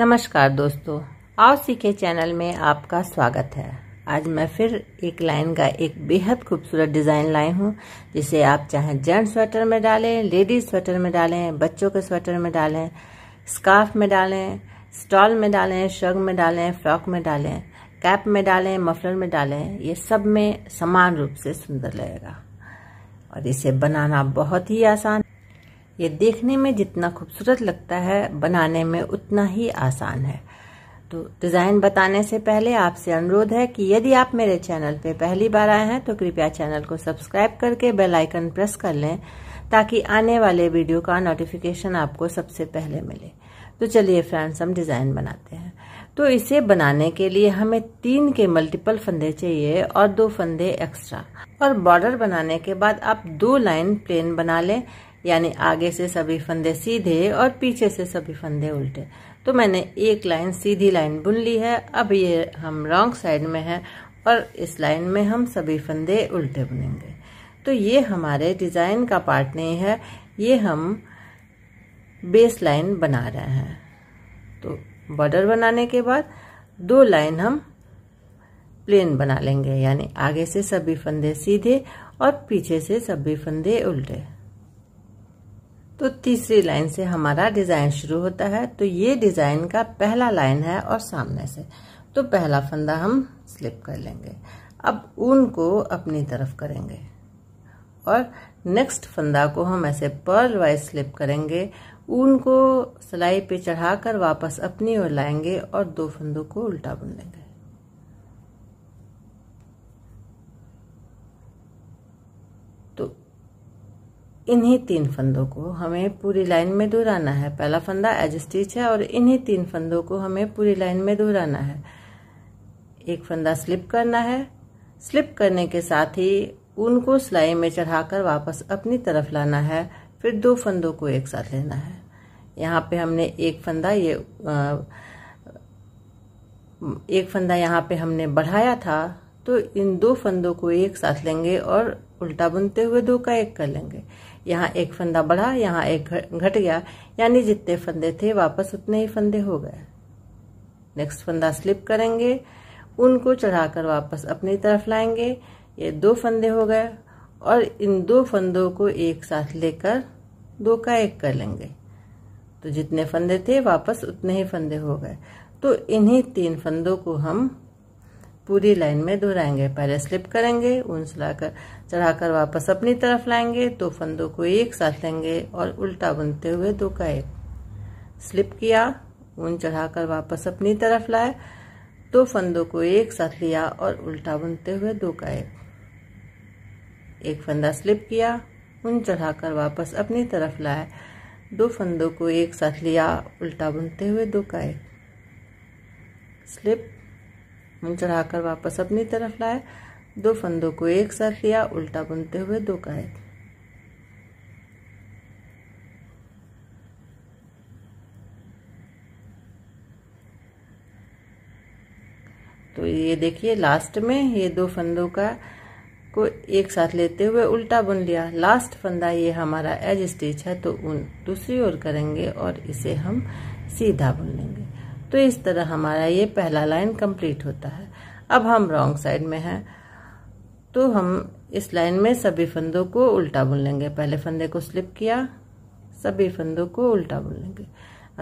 नमस्कार दोस्तों, आओ सीखे चैनल में आपका स्वागत है। आज मैं फिर एक लाइन का एक बेहद खूबसूरत डिज़ाइन लाई हूँ, जिसे आप चाहे जेंट्स स्वेटर में डालें, लेडीज स्वेटर में डालें, बच्चों के स्वेटर में डालें, स्कार्फ में डालें, स्टॉल में डालें, शर्ट में डालें, फ्रॉक में डालें, कैप में डालें, मफलर में डालें, ये सब में समान रूप से सुंदर लगेगा। और इसे बनाना बहुत ही आसान, ये देखने में जितना खूबसूरत लगता है बनाने में उतना ही आसान है। तो डिज़ाइन बताने से पहले आपसे अनुरोध है कि यदि आप मेरे चैनल पे पहली बार आए हैं तो कृपया चैनल को सब्सक्राइब करके बेल आइकन प्रेस कर लें, ताकि आने वाले वीडियो का नोटिफिकेशन आपको सबसे पहले मिले। तो चलिए फ्रेंड्स, हम डिज़ाइन बनाते हैं। तो इसे बनाने के लिए हमें 3 के मल्टीपल फंदे चाहिए और 2 फंदे एक्स्ट्रा। और बॉर्डर बनाने के बाद आप 2 लाइन प्लेन बना लें, यानी आगे से सभी फंदे सीधे और पीछे से सभी फंदे उल्टे। तो मैंने एक लाइन सीधी लाइन बुन ली है। अब ये हम रॉन्ग साइड में हैं और इस लाइन में हम सभी फंदे उल्टे बुनेंगे। तो ये हमारे डिज़ाइन का पार्ट नहीं है, ये हम बेस लाइन बना रहे हैं। तो बॉर्डर बनाने के बाद 2 लाइन हम प्लेन बना लेंगे, यानी आगे से सभी फंदे सीधे और पीछे से सभी फंदे उल्टे। तो तीसरी लाइन से हमारा डिज़ाइन शुरू होता है। तो ये डिज़ाइन का पहला लाइन है और सामने से तो पहला फंदा हम स्लिप कर लेंगे। अब ऊन को अपनी तरफ करेंगे और नेक्स्ट फंदा को हम ऐसे पर्ल वाइज स्लिप करेंगे। ऊन को सिलाई पे चढ़ाकर वापस अपनी ओर लाएंगे और 2 फंदों को उल्टा बुन लेंगे। तो इन्हीं 3 फंदों को हमें पूरी लाइन में दोहराना है। पहला फंदा एज स्टिच है और इन्हीं 3 फंदों को हमें पूरी लाइन में दोहराना है। एक फंदा स्लिप करना है। स्लिप करने के साथ ही ऊन को सिलाई में चढ़ाकर वापस अपनी तरफ लाना है, फिर 2 फंदों को एक साथ लेना है। यहाँ पे हमने एक फंदा यहाँ पे हमने बढ़ाया था, तो इन 2 फंदों को एक साथ लेंगे और उल्टा बुनते हुए 2 का एक कर लेंगे। यहाँ एक फंदा बढ़ा, यहाँ एक घट गया, यानी जितने फंदे थे वापस उतने ही फंदे हो गए। नेक्स्ट फंदा स्लिप करेंगे, उनको चढ़ाकर वापस अपनी तरफ लाएंगे, ये 2 फंदे हो गए और इन 2 फंदों को एक साथ लेकर 2 का एक कर लेंगे। तो जितने फंदे थे वापस उतने ही फंदे हो गए। तो इन्हीं 3 फंदों को हम पूरी लाइन में दोहराएंगे। पहले स्लिप करेंगे, ऊन चढ़ाकर वापस अपनी तरफ लाएंगे, 2 फंदों को एक साथ लेंगे और उल्टा बुनते हुए 2 का एक। स्लिप किया, ऊन चढ़ाकर वापस अपनी तरफ लाए, 2 फंदों को एक साथ लिया और उल्टा बुनते हुए 2 का एक। एक फंदा स्लिप किया, ऊन चढ़ाकर वापस अपनी तरफ लाए, 2 फंदों को एक साथ लिया, उल्टा बुनते हुए 2 का एक। स्लिप, ऊन चढ़ाकर वापस अपनी तरफ लाए, 2 फंदों को एक साथ लिया, उल्टा बुनते हुए 2 का एक। तो ये देखिए लास्ट में ये 2 फंदों को एक साथ लेते हुए उल्टा बुन लिया। लास्ट फंदा ये हमारा एज स्टिच है, तो ऊन दूसरी ओर करेंगे और इसे हम सीधा बुन लेंगे। तो इस तरह हमारा ये पहला लाइन कंप्लीट होता है। अब हम रॉन्ग साइड में हैं, तो हम इस लाइन में सभी फंदों को उल्टा बुन लेंगे। पहले फंदे को स्लिप किया, सभी फंदों को उल्टा बुन लेंगे।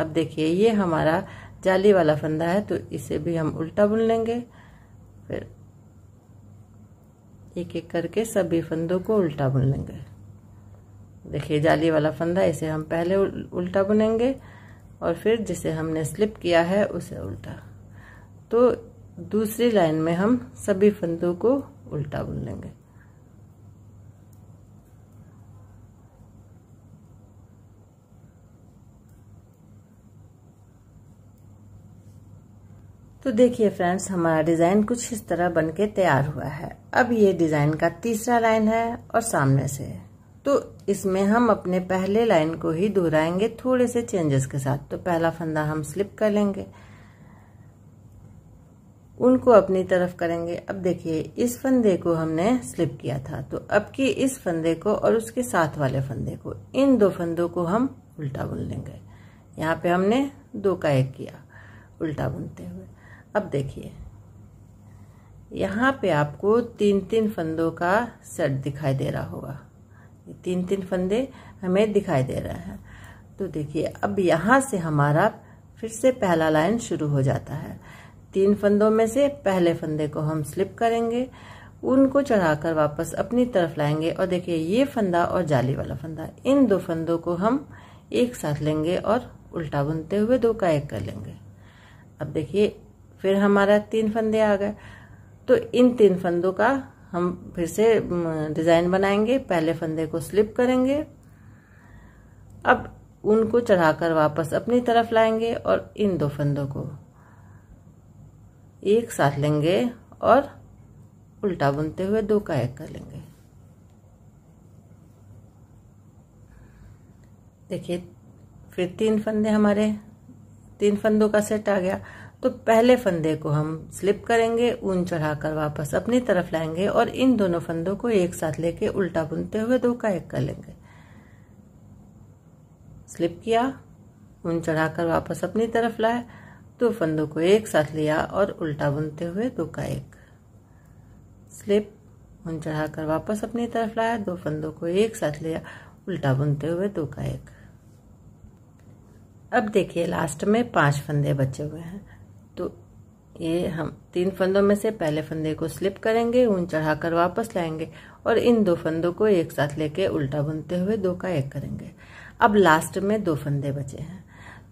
अब देखिए ये हमारा जाली वाला फंदा है, तो इसे भी हम उल्टा बुन लेंगे। फिर एक एक करके सभी फंदों को उल्टा बुन लेंगे। देखिए जाली वाला फंदा, इसे हम पहले उल्टा बुनेंगे और फिर जिसे हमने स्लिप किया है उसे उल्टा। तो दूसरी लाइन में हम सभी फंदों को उल्टा बुन लेंगे। तो देखिए फ्रेंड्स, हमारा डिज़ाइन कुछ इस तरह बनके तैयार हुआ है। अब ये डिज़ाइन का तीसरा लाइन है और सामने से, तो इसमें हम अपने पहले लाइन को ही दोहराएंगे थोड़े से चेंजेस के साथ। तो पहला फंदा हम स्लिप कर लेंगे, उनको अपनी तरफ करेंगे। अब देखिए इस फंदे को हमने स्लिप किया था, तो अब की इस फंदे को और उसके साथ वाले फंदे को, इन 2 फंदों को हम उल्टा बुन लेंगे। यहाँ पे हमने 2 का एक किया। उल्टा बुनते हुए। अब देखिए यहाँ पे आपको तीन तीन फंदों का सेट दिखाई दे रहा होगा, तीन तीन फंदे हमें दिखाई दे रहे हैं। तो देखिए अब यहाँ से हमारा फिर से पहला लाइन शुरू हो जाता है। तीन फंदों में से पहले फंदे को हम स्लिप करेंगे, उनको चढ़ाकर वापस अपनी तरफ लाएंगे और देखिए ये फंदा और जाली वाला फंदा, इन दो फंदों को हम एक साथ लेंगे और उल्टा बुनते हुए दो का एक कर लेंगे। अब देखिए फिर हमारा तीन फंदे आ गए, तो इन तीन फंदों का हम फिर से डिज़ाइन बनाएंगे। पहले फंदे को स्लिप करेंगे, अब उनको चढ़ाकर वापस अपनी तरफ लाएंगे और इन दो फंदों को एक साथ लेंगे और उल्टा बुनते हुए दो का एक कर लेंगे। देखिए फिर तीन फंदे, हमारे तीन फंदों का सेट आ गया। तो पहले फंदे को हम स्लिप करेंगे, ऊन चढ़ाकर वापस अपनी तरफ लाएंगे और इन दोनों फंदों को एक साथ लेके उल्टा बुनते हुए दो का एक कर लेंगे। स्लिप किया, ऊन चढ़ाकर वापस अपनी तरफ लाए, दो फंदों को एक साथ लिया और उल्टा बुनते हुए दो का एक। स्लिप, ऊन चढ़ाकर वापस अपनी तरफ लाया, दो फंदों को एक साथ लिया, उल्टा बुनते हुए दो का एक। अब देखिए लास्ट में 5 फंदे बचे हुए हैं। तो ये हम तीन फंदों में से पहले फंदे को स्लिप करेंगे, ऊन चढ़ाकर वापस लाएंगे और इन दो फंदों को एक साथ लेके उल्टा बुनते हुए दो का एक करेंगे। अब लास्ट में 2 फंदे बचे हैं।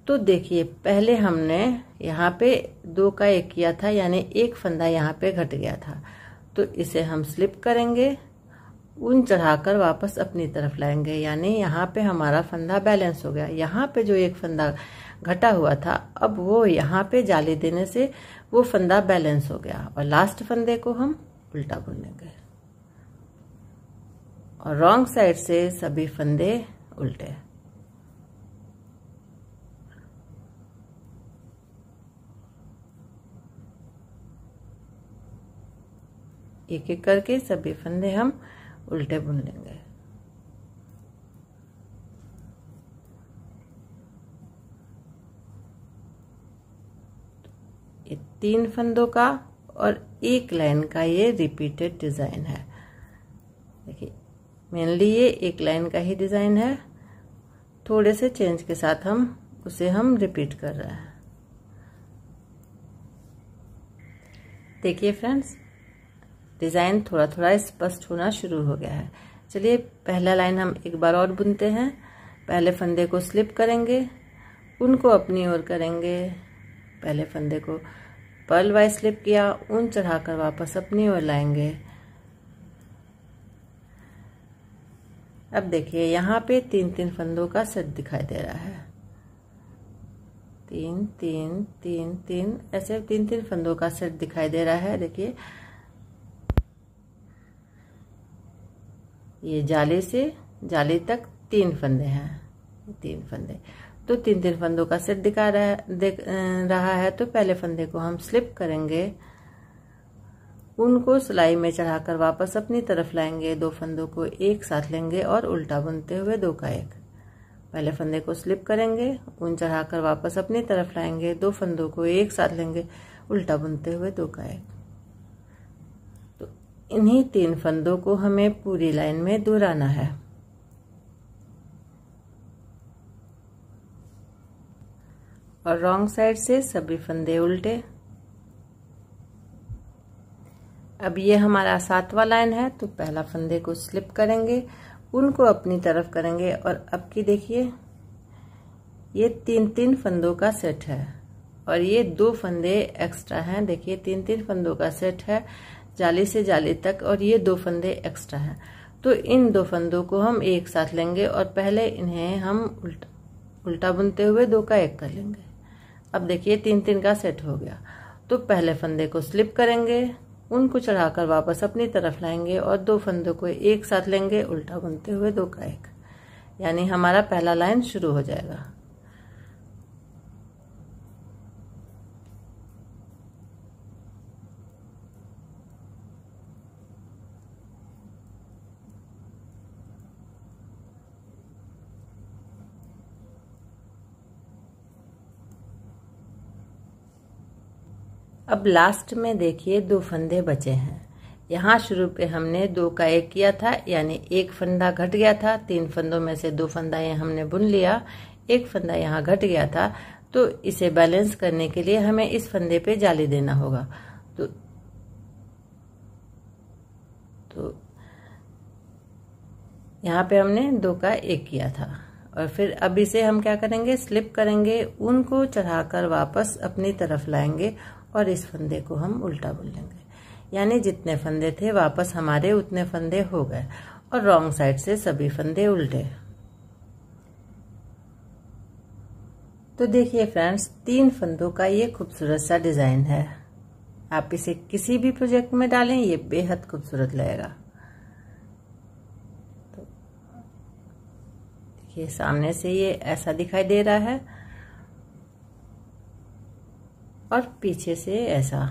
तो देखिए पहले हमने यहाँ पे 2 का एक किया था, यानी एक फंदा यहाँ पे घट गया था। तो इसे हम स्लिप करेंगे, ऊन चढ़ाकर वापस अपनी तरफ लाएंगे, यानी यहाँ पे हमारा फंदा बैलेंस हो गया। यहाँ पे जो एक फंदा घटा हुआ था, अब वो यहाँ पे जाली देने से वो फंदा बैलेंस हो गया और लास्ट फंदे को हम उल्टा बुन लेंगे और रॉन्ग साइड से सभी फंदे उल्टे। एक एक करके सभी फंदे हम उल्टे बुन लेंगे। ये 3 फंदों का और 1 लाइन का ये रिपीटेड डिजाइन है। देखिए मेनली ये 1 लाइन का ही डिजाइन है, थोड़े से चेंज के साथ हम उसे रिपीट कर रहे हैं। देखिए फ्रेंड्स डिज़ाइन थोड़ा थोड़ा स्पष्ट होना शुरू हो गया है। चलिए पहला लाइन हम एक बार और बुनते हैं। पहले फंदे को स्लिप करेंगे, उनको अपनी ओर करेंगे। पहले फंदे को पर्ल वाइज स्लिप किया, ऊन चढ़ाकर वापस अपनी ओर लाएंगे। अब देखिए यहाँ पे 3 फंदों का सेट दिखाई दे रहा है। 3 3 3 3 ऐसे 3 फंदों का सेट दिखाई दे रहा है। देखिए ये जाले से जाले तक 3 फंदे हैं, 3 फंदे। तो 3 फंदों का सेट दिखा रहा है। तो पहले फंदे को हम स्लिप करेंगे, उनको सिलाई में चढ़ाकर वापस अपनी तरफ लाएंगे, दो फंदों को एक साथ लेंगे और उल्टा बुनते हुए दो का एक। पहले फंदे को स्लिप करेंगे, ऊन चढ़ाकर वापस अपनी तरफ लाएंगे, दो फंदों को एक साथ लेंगे, उल्टा बुनते हुए दो का एक। इन्हीं 3 फंदों को हमें पूरी लाइन में दोहराना है। और रॉन्ग साइड से सभी फंदे उल्टे। अब ये हमारा 7वां लाइन है। तो पहला फंदे को स्लिप करेंगे, उनको अपनी तरफ करेंगे और अब की देखिए ये 3 फंदों का सेट है और ये 2 फंदे एक्स्ट्रा हैं। देखिए 3 फंदों का सेट है, जाली से जाली तक, और ये 2 फंदे एक्स्ट्रा हैं। तो इन 2 फंदों को हम एक साथ लेंगे और पहले इन्हें हम उल्टा बुनते हुए 2 का एक कर लेंगे। अब देखिए 3 का सेट हो गया। तो पहले फंदे को स्लिप करेंगे, उनको चढ़ाकर वापस अपनी तरफ लाएंगे और 2 फंदों को एक साथ लेंगे, उल्टा बुनते हुए 2 का एक, यानी हमारा पहला लाइन शुरू हो जाएगा। अब लास्ट में देखिए दो फंदे बचे हैं। यहाँ शुरू पे हमने दो का एक किया था, यानी एक फंदा घट गया था। तीन फंदों में से दो फंदा ये हमने बुन लिया, एक फंदा यहाँ घट गया था। तो इसे बैलेंस करने के लिए हमें इस फंदे पे जाली देना होगा। तो यहाँ पे हमने दो का एक किया था और फिर अब इसे हम क्या करेंगे, स्लिप करेंगे, ऊन को चढ़ाकर वापस अपनी तरफ लाएंगे और इस फंदे को हम उल्टा बुन लेंगे। यानी जितने फंदे थे वापस हमारे उतने फंदे हो गए और रॉन्ग साइड से सभी फंदे उल्टे। तो देखिए फ्रेंड्स, तीन फंदों का ये खूबसूरत सा डिजाइन है। आप इसे किसी भी प्रोजेक्ट में डालें ये बेहद खूबसूरत लगेगा। तो देखिए सामने से ये ऐसा दिखाई दे रहा है और पीछे से ऐसा।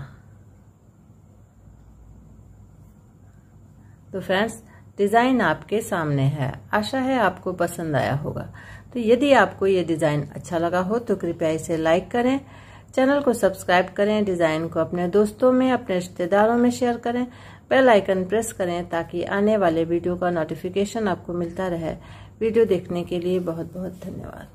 तो फ्रेंड्स डिज़ाइन आपके सामने है, आशा है आपको पसंद आया होगा। तो यदि आपको ये डिज़ाइन अच्छा लगा हो तो कृपया इसे लाइक करें, चैनल को सब्सक्राइब करें, डिज़ाइन को अपने दोस्तों में, अपने रिश्तेदारों में शेयर करें, बेल आइकन प्रेस करें ताकि आने वाले वीडियो का नोटिफिकेशन आपको मिलता रहे। वीडियो देखने के लिए बहुत बहुत धन्यवाद।